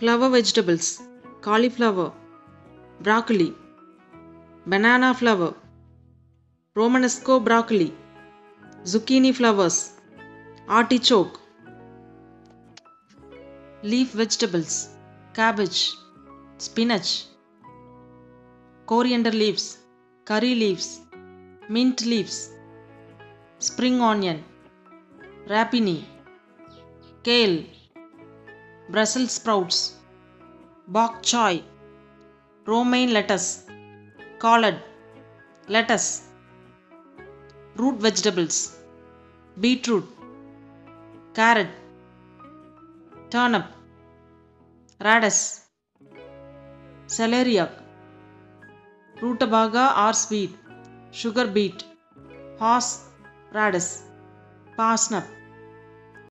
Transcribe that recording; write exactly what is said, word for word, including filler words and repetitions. Flower vegetables: cauliflower, broccoli, banana flower, Romanesco broccoli, zucchini flowers, artichoke. Leaf vegetables: cabbage, spinach, coriander leaves, curry leaves, mint leaves, spring onion, rapini, kale, Brussels sprouts, bok choy, romaine lettuce, collard, lettuce. Root vegetables: beetroot, carrot, turnip, radish, celeriac, rutabaga or sweet, sugar beet, horse radish, parsnip.